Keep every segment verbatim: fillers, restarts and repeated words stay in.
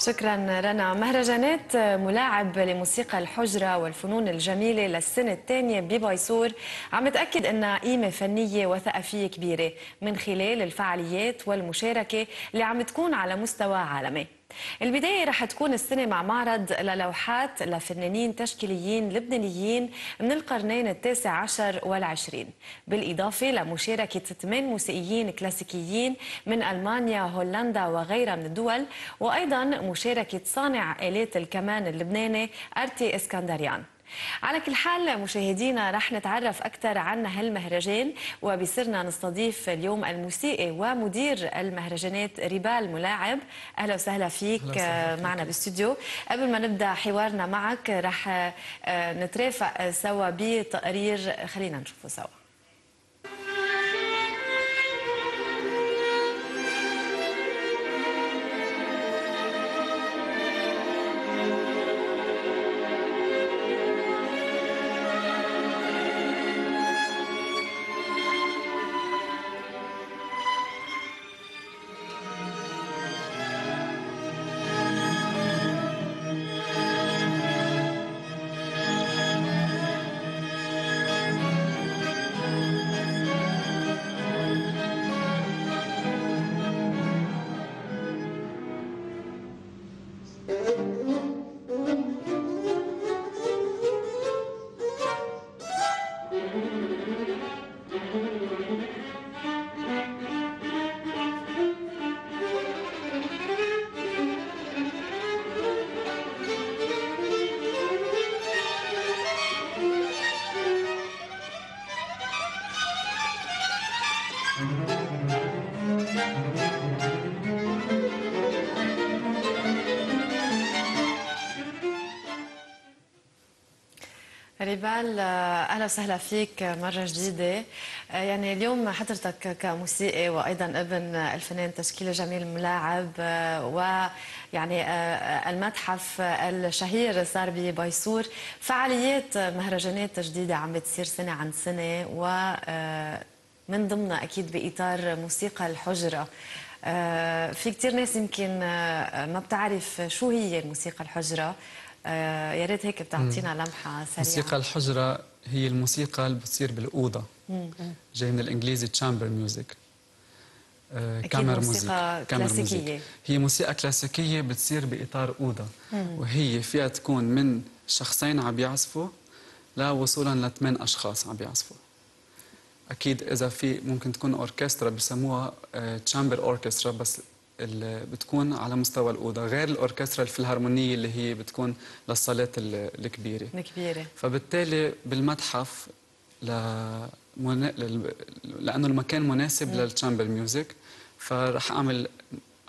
شكرا لنا. مهرجانات ملاعب لموسيقى الحجرة والفنون الجميلة للسنة الثانية ببيسور عم تأكد أنها قيمة فنية وثقافية كبيرة من خلال الفعاليات والمشاركة اللي عم تكون على مستوى عالمي. البداية رح تكون السنة مع معرض للوحات لفنانين تشكيليين لبنانيين من القرنين التاسع عشر والعشرين، بالإضافة لمشاركة ثمان موسيقيين كلاسيكيين من ألمانيا هولندا وغيرها من الدول، وأيضا مشاركة صانع آلات الكمان اللبناني أرتي إسكندريان. على كل حال مشاهدينا رح نتعرف أكثر عن هالمهرجان، وبصرنا نستضيف اليوم الموسيقي ومدير المهرجانات ريبال ملاعب. أهلا وسهلا فيك معنا بالاستوديو. قبل ما نبدأ حوارنا معك رح نترافق سوا بتقرير، خلينا نشوفه سوا. ريبال اهلا وسهلا فيك مره جديده. يعني اليوم حضرتك كموسيقي وايضا ابن الفنان تشكيلي جميل ملاعب، ويعني المتحف الشهير صار ببيسور، فعاليات مهرجانات جديده عم بتصير سنه عن سنه، ومن ضمنها اكيد باطار موسيقى الحجره. في كثير ناس يمكن ما بتعرف شو هي الموسيقى الحجره، يا ريت هيك بتعطينا لمحه سريعه. موسيقى الحجره هي الموسيقى اللي بتصير بالاوضه، جاي من الانجليزي تشامبر ميوزك، كامر موسيقى كلاسيكيه. هي موسيقى كلاسيكيه بتصير باطار اوضه، مم. وهي فيها تكون من شخصين عم بيعزفوا لوصولا لثمان اشخاص عم بيعزفوا. اكيد اذا في ممكن تكون اوركسترا بسموها تشامبر اوركسترا، بس اللي بتكون على مستوى الأوضة، غير الأوركسترا الفلهارمونية اللي هي بتكون للصالات الكبيرة الكبيرة. فبالتالي بالمتحف لمن... ل... لأنه المكان مناسب للتشامبر ميوزك، فرح أعمل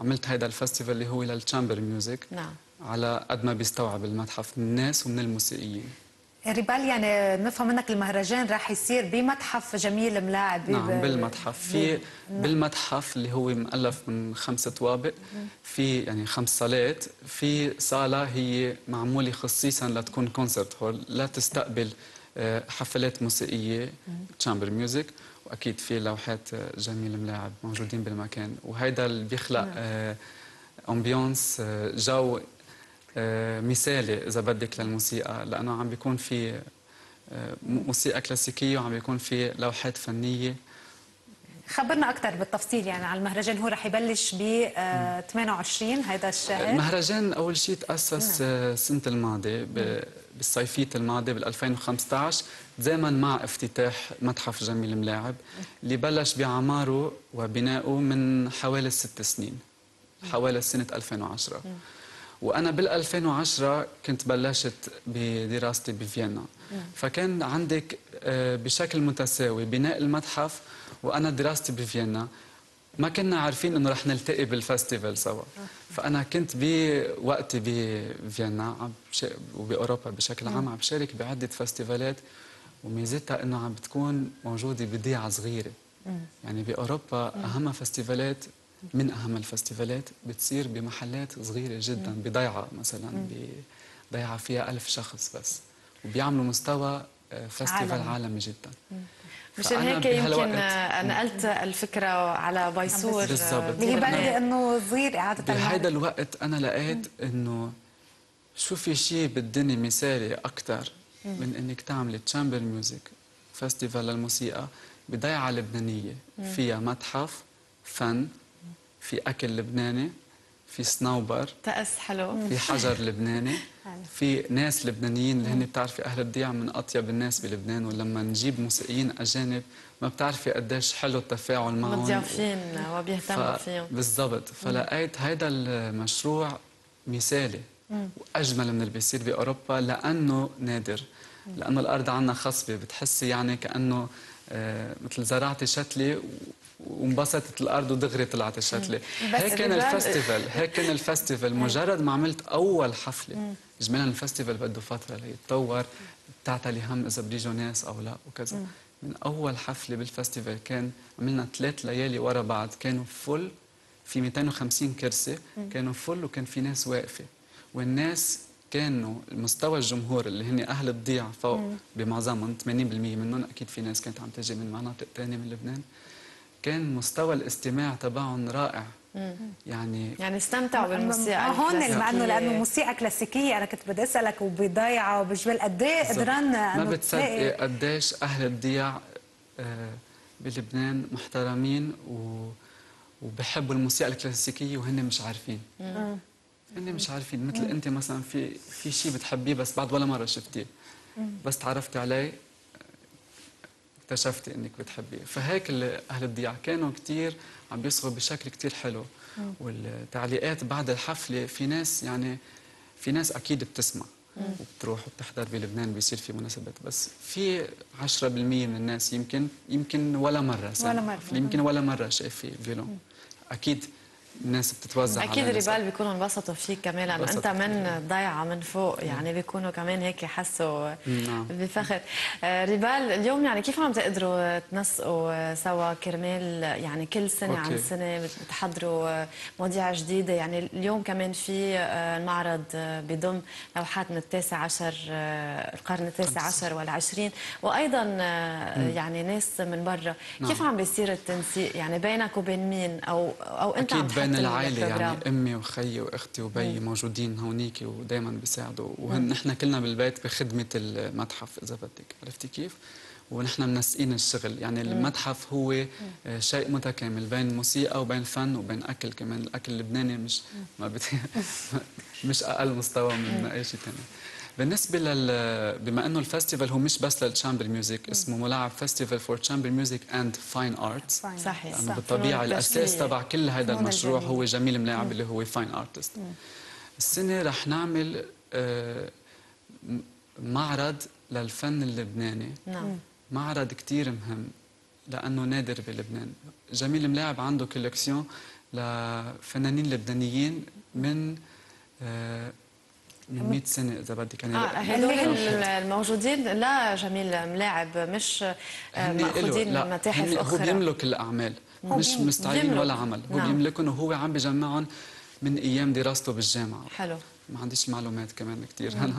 عملت هذا الفستيفال اللي هو للتشامبر ميوزك. نعم. على قد ما بيستوعب المتحف من الناس ومن الموسيقيين. ريبال يعني بنفهم منك المهرجان راح يصير بمتحف جميل ملاعب. نعم بالمتحف، في بالمتحف اللي هو مؤلف من خمسة طوابق، في يعني خمس صالات، في صالة هي معمولة خصيصا لتكون كونسرت هول، لا تستقبل حفلات موسيقية تشامبر ميوزك، واكيد في لوحات جميل ملاعب موجودين بالمكان، وهذا اللي بيخلق امبيونس جو مثالي اذا بدك للموسيقى، لانه عم بيكون في موسيقى كلاسيكيه وعم بيكون في لوحات فنيه. خبرنا اكثر بالتفصيل يعني على المهرجان. هو رح يبلش ب ثمانية وعشرين هذا الشهر. المهرجان اول شيء تاسس السنه الماضيه بالصيفيه الماضيه بال ألفين وخمسطعش، تزامن مع افتتاح متحف جميل ملاعب اللي بلش بعماره وبنائه من حوالي ست سنين، حوالي سنه ألفين وعشرة. وأنا بال2010 كنت بلشت بدراستي بفيينا، فكان عندك بشكل متساوي بناء المتحف وأنا دراستي بفيينا. ما كنا عارفين إنه رح نلتقي بالفستيفال سوا، فأنا كنت بوقتي بفيينا وبأوروبا بشكل عام عم بشارك بعدة فستيفالات، وميزتها إنه عم بتكون موجودة بضيعة صغيرة. يعني بأوروبا أهم فستيفالات من أهم الفستيفالات بتصير بمحلات صغيرة جدا، بضيعة مثلا، بضيعة فيها ألف شخص بس، وبيعملوا مستوى فستيفال عالمي جدا. مشان هيك يمكن نقلت الفكره على بايسور اللي بدي انه صغير اعاده. بهيدا الوقت انا لقيت انه شو في شيء بالدنيا مثالي اكثر من انك تعملي تشامبر ميوزك فستيفال للموسيقى بضيعه لبنانيه فيها متحف فن، في اكل لبناني، في صنوبر، تأس حلو، في حجر لبناني، في ناس لبنانيين اللي هن بتعرفي اهل الضيعه من اطيب الناس بلبنان، ولما نجيب موسيقيين اجانب ما بتعرفي قديش حلو التفاعل معهم مضيافين وبيهتموا فيهم بالضبط. فلقيت هيدا المشروع مثالي واجمل من اللي بيصير باوروبا لانه نادر، لانه الارض عندنا خصبه، بتحسي يعني كانه مثل زرعتي شتله وانبسطت الارض ودغري طلعت الشتله. هيك كان الفستيفال، هيك كان الفستيفال مجرد ما عملت اول حفله. اجمالا الفستيفال بده فتره ليتطور، بتعتلي هم اذا بريجو ناس او لا وكذا. من اول حفله بالفستيفال كان عملنا ثلاث ليالي ورا بعض كانوا فل، في مئتين وخمسين كرسي كانوا فل وكان في ناس واقفه، والناس كانوا مستوى الجمهور اللي هن اهل الضيعه فوق بمعظمهم ثمانين بالمئة منهم، اكيد في ناس كانت عم تجي من مناطق ثانيه من لبنان، كان مستوى الاستماع تبعهم رائع. مم. يعني يعني استمتعوا بالموسيقى. هون لانه لانه موسيقى كلاسيكيه، انا كنت بدي اسالك وبضيعه وبجبال قد ايه قدران ما بتصدقي قديش اهل الضيع آه بلبنان محترمين و... وبحبوا الموسيقى الكلاسيكيه وهن مش عارفين. مم. هن مش عارفين، مثل مم. انت مثلا في في شيء بتحبيه بس بعد ولا مره شفتيه، بس تعرفتي عليه اكتشفتي انك بتحبيه. فهيك اهل الضيعه كانوا كثير عم بيصغوا بشكل كثير حلو. مم. والتعليقات بعد الحفله، في ناس يعني في ناس اكيد بتسمع مم. وبتروح وبتحضر بلبنان، بيصير في مناسبات، بس في عشرة بالمئة من الناس يمكن يمكن ولا مره ولا مره يمكن ولا مره شاف في فيلون. اكيد الناس بتتوزع اكيد على ريبال بيكونوا انبسطوا فيك كمان لانه انت من الضيعه من فوق، يعني بيكونوا كمان هيك حسوا بفخر. ريبال اليوم يعني كيف عم تقدروا تنسقوا سوا كرمال يعني كل سنه أوكي. عن سنه بتحضروا مواضيع جديده؟ يعني اليوم كمان في المعرض بضم لوحات من التاسع عشر القرن التاسع عشر والعشرين، وايضا يعني ناس من برا. كيف عم بيصير التنسيق يعني بينك وبين مين او او انت عم بين العائله؟ يعني امي وخيي واختي وبي موجودين هونيك ودائما بيساعدوا، ونحن كلنا بالبيت بخدمه المتحف اذا بدك، عرفتي كيف؟ ونحن منسقين الشغل، يعني المتحف هو شيء متكامل بين موسيقى وبين فن وبين اكل، كمان الاكل اللبناني مش ما مش اقل مستوى من اي شيء ثاني. بالنسبه لل بما انه الفستيفال هو مش بس للتشامبر ميوزك، اسمه ملاعب فستيفال فور تشامبر ميوزك اند فاين ارتس. صحيح. بالطبيعه الاساس تبع كل هذا المشروع هو جميل ملاعب اللي هو فاين ارتست. السنه رح نعمل معرض للفن اللبناني. نعم. معرض كثير مهم لانه نادر بلبنان. جميل ملاعب عنده كولكسيون لفنانين لبنانيين من من مئة سنه اذا بدك. يعني اه هدول الموجودين لا جميل ملاعب مش ماخذين من متاحف اخرى، هو بيملك الاعمال، مش مستعين ولا عمل، هو نعم. بيملكهم وهو عم بجمعهم من ايام دراسته بالجامعه. حلو. ما عنديش معلومات كمان كثير انا.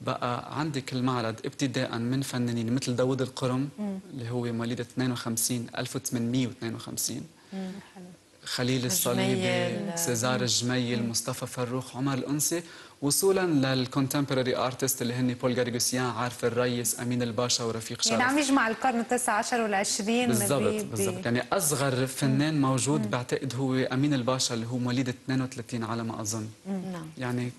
بقى عندك المعرض ابتداء من فنانين مثل داوود القرم مم. اللي هو مواليد اثنين وخمسين ألف وثمانمئة واثنين وخمسين، مم. حلو. خليل الصليبي، سيزار الجميل، مصطفى فاروق، عمر الأنسي، وصولا للكونتمبراري ارتست اللي هن بول غارغوسيان، عارف الريس، امين الباشا، ورفيق شرف. يعني عم يجمع القرن التاسع عشر والعشرين بالضبط. بالضبط، يعني اصغر فنان موجود مم. بعتقد هو امين الباشا اللي هو مواليد اثنين وثلاثين على ما اظن. نعم. يعني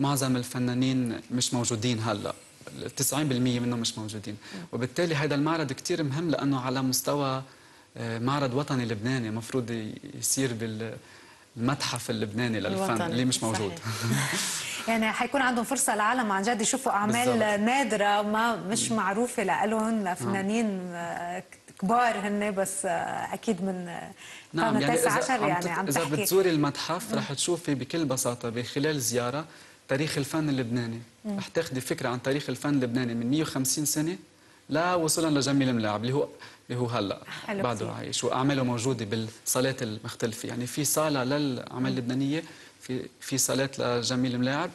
معظم الفنانين مش موجودين هلا، تسعين بالمئة منهم مش موجودين، مم. وبالتالي هذا المعرض كثير مهم لانه على مستوى معرض وطني لبناني مفروض يصير بالمتحف اللبناني للفن اللي مش موجود. يعني حيكون عندهم فرصه العالم عن جد يشوفوا اعمال بالزبط. نادره ما مش معروفه لالهم، لفنانين آه. كبار هن بس اكيد من نعم. يعني تسعة عشر يعني عم, عم تحكي اذا بتزوري المتحف رح تشوفي بكل بساطه بخلال زياره تاريخ الفن اللبناني، م. رح تاخذي فكره عن تاريخ الفن اللبناني من مئة وخمسين سنه لا وصولا لجميل ملاعب اللي هو اللي هو هلا بعده عايش واعماله موجوده بالصالات المختلفه. يعني في صاله للاعمال اللبنانيه، في في صالات لجميل ملاعب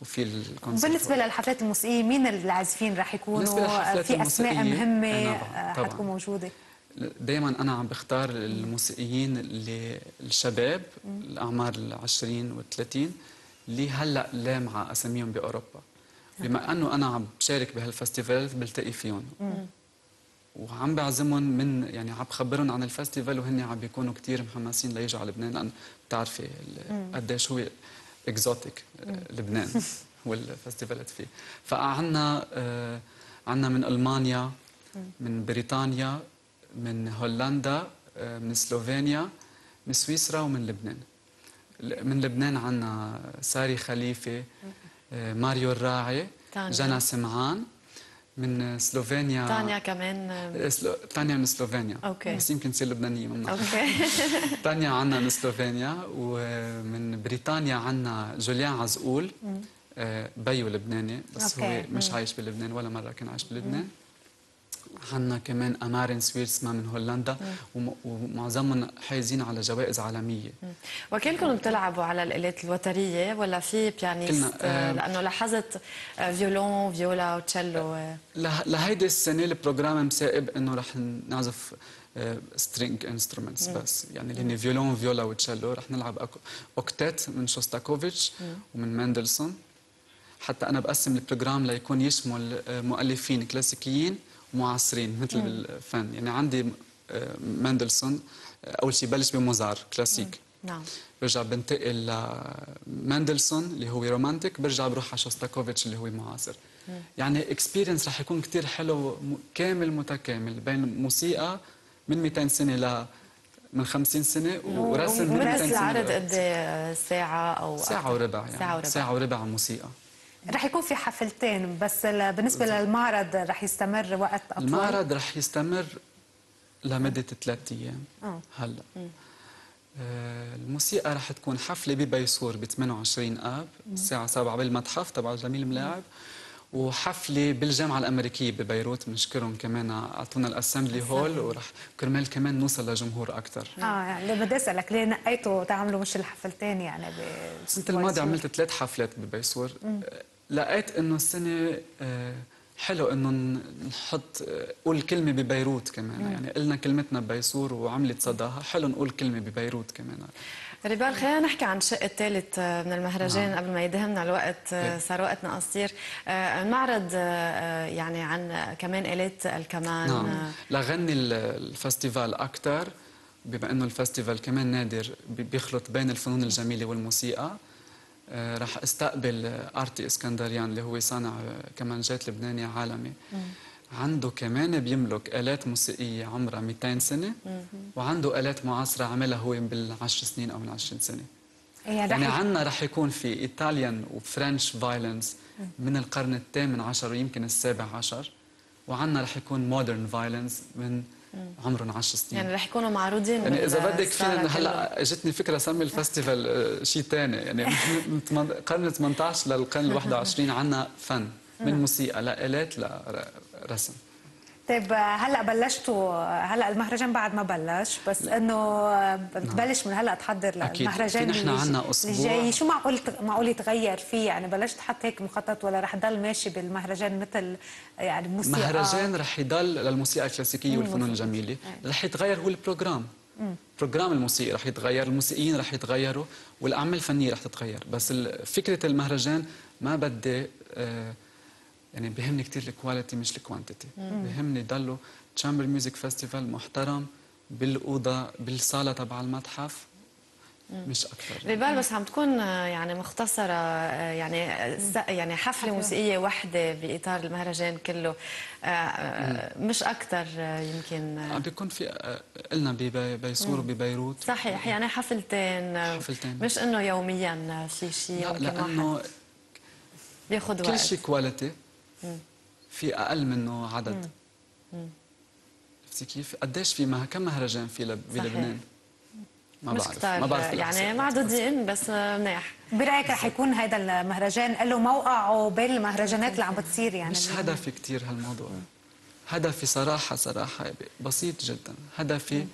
وفي الكونسرت. بالنسبه للحفلات الموسيقيه مين العازفين راح يكونوا؟ في اسماء مهمه هتكون موجوده؟ دائما انا عم بختار الموسيقيين اللي الشباب الاعمار العشرين والثلاثين اللي هلا لامعه اساميهم باوروبا. بما انه انا عم بشارك بهالفستيفال بلتقي فيهم وعم بعزمهم من يعني عم بخبرهم عن الفستيفال وهن عم بيكونوا كثير محمسين ليجوا على لبنان لان بتعرفي قديش هو اكزوتيك لبنان والفستيفالات فيه. فعنا آه عنا من المانيا، من بريطانيا، من هولندا، آه من سلوفينيا، من سويسرا ومن لبنان. من لبنان عنا ساري خليفه، آه ماريو الراعي، جنا سمعان. من سلوفينيا تانيا كمان سلو... تانيا من سلوفينيا أوكي. بس يمكن تصير لبنانية ممنوع. تانيا عنا من سلوفينيا. ومن بريطانيا عنا جوليان عزقول، بيو لبناني بس أوكي. هو مش عايش بلبنان ولا مرة كان عايش بلبنان. عنا كمان أمارين سويرس من هولندا ومعظمهم حايزين على جوائز عالمية. وكلكم بتلعبوا على الآلات الوترية ولا في بيانيست؟ آه لأنه لاحظت فيولون فيولا وتشيلو. لهيدي السنة البروجرام مسائب إنه رح نعزف سترينج انسترومنتس بس، يعني اللي هن فيولون فيولا وتشيلو. رح نلعب أوكتيت من شوستاكوفيتش ومن مندلسون. حتى أنا بقسم البروجرام ليكون يشمل مؤلفين كلاسيكيين معاصرين مثل مم. الفن. يعني عندي مندلسون اول شيء بلش بموزار كلاسيك. مم. نعم. برجع بنتقل لمندلسون اللي هو رومانتيك، برجع بروح على شوستاكوفيتش اللي هو معاصر. مم. يعني اكسبيرينس رح يكون كثير حلو كامل متكامل بين موسيقى من مئتين سنه ل من خمسين سنه ورسم من مئتين سنه. العرض قد ساعه او ساعه وربع؟ يعني ساعه وربع, ساعة وربع موسيقى. رح يكون في حفلتين بس. بالنسبة للمعرض رح يستمر وقت أطول؟ المعرض رح يستمر لمدة ثلاثة أيام. هلا آه الموسيقى رح تكون حفلة ببيسور ب ثمانية وعشرين آب الساعة سبعة بالمتحف تبع جميل ملاعب، وحفلة بالجامعة الأمريكية ببيروت بنشكرهم كمان أعطونا الأسمبلي هول ورح كرمال كمان نوصل لجمهور أكثر. اه يعني بدي أسألك ليه نقيتوا تعملوا مش الحفلتين؟ يعني السنة الماضية عملت ثلاث حفلات ببيسور. لقيت إنه السنة حلو إنه نحط قول كلمة ببيروت كمان. مم. يعني قلنا كلمتنا ببيسور وعملت صداها، حلو نقول كلمة ببيروت كمان. ريبال خلينا نحكي عن الشق الثالث من المهرجان قبل ما يدهمنا الوقت، صار وقتنا قصير. المعرض يعني عن كمان آلات الكمان. نعم. لغني الفستيفال أكثر بما إنه الفستيفال كمان نادر بيخلط بين الفنون الجميلة والموسيقى. رح استقبل أرتي إسكندريان اللي هو صانع كمانجات لبناني عالمي. مم. عنده كمان بيملك آلات موسيقية عمرها مئتين سنة. مم. وعنده آلات معاصرة عملها هو بالعشر سنين أو من عشرين سنة. يعني, يعني عندنا رح يكون في إيطاليان وفرنش فايلنس من القرن الثامن عشر ويمكن السابع عشر، وعندنا رح يكون مودرن فايلنس من عمرهم عشر سنين. يعني رح يكونوا معروضين. يعني اذا بدك فينا هلا اجتني فكره اسمي الفستيفال شيء ثاني، يعني من قرن ثمانية عشر للقرن واحد وعشرين عندنا فن من موسيقى لآلات لرسم. طيب هلا بلشتوا، هلا المهرجان بعد ما بلش بس انه بتبلش من هلا تحضر للمهرجان اللي عندنا اسبوع. شو معقول معقول يتغير فيه؟ يعني بلشت تحط هيك مخطط ولا رح تضل ماشي بالمهرجان مثل يعني الموسيقى؟ المهرجان رح يضل للموسيقى الكلاسيكيه والفنون الجميله، رح يتغير هو البروجرام. البروجرام الموسيقي رح يتغير، الموسيقيين رح يتغيروا، والاعمال الفنيه رح تتغير، بس فكره المهرجان ما بدي آه يعني بهمني كثير الكواليتي مش الكوانتيتي. بهمني ضلوا تشامبر ميوزك فيستيفال محترم بالاوضه بالصاله تبع المتحف مش اكثر. ريبال بس عم تكون يعني مختصره، يعني يعني حفله موسيقيه وحده باطار المهرجان كله مش اكثر يمكن. عم بيكون في قلنا ببيسور وببيروت صحيح يعني حفلتين حفلتين مش انه يوميا في شيء يمكن لانه بياخذ وقت. كل شيء كواليتي في اقل منه عدد. عرفتي كيف؟ قديش في مه... كم مهرجان في لب... بلبنان؟ ما مش بعرف ما بعرف يعني معدودين بس منيح. برايك رح يكون هذا المهرجان له موقعه بين المهرجانات اللي عم بتصير؟ يعني مش هدفي كثير هالموضوع. هدفي صراحه صراحه بسيط جدا، هدفي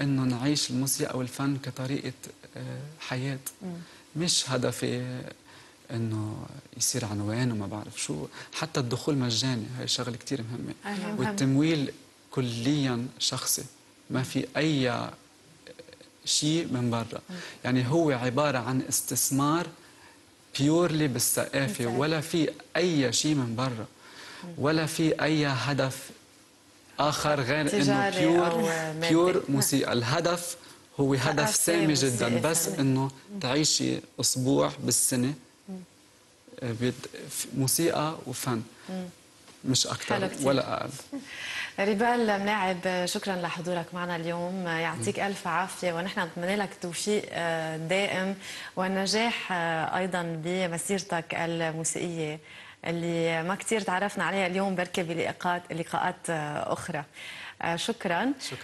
انه نعيش الموسيقى والفن كطريقه حياه. مش هدفي انه يصير عنوان وما بعرف شو، حتى الدخول مجاني، هي شغله كثير مهمه. أيوة. والتمويل كليا شخصي، ما في اي شيء من برا، يعني هو عباره عن استثمار بيورلي بالثقافه، ولا في اي شيء من برا، ولا في اي هدف اخر غير انه بيور بيور موسيقى. الهدف هو هدف سامي جدا، بس انه تعيشي اسبوع بالسنه موسيقى وفن، مش اكثر ولا اقل. ريبال ملاعب، شكرا لحضورك معنا اليوم، يعطيك الف عافيه، ونحن نتمنى لك التوفيق دائم والنجاح ايضا بمسيرتك الموسيقيه اللي ما كثير تعرفنا عليها اليوم، بركي بلقاءات لقاءات اخرى. شكرا, شكرا.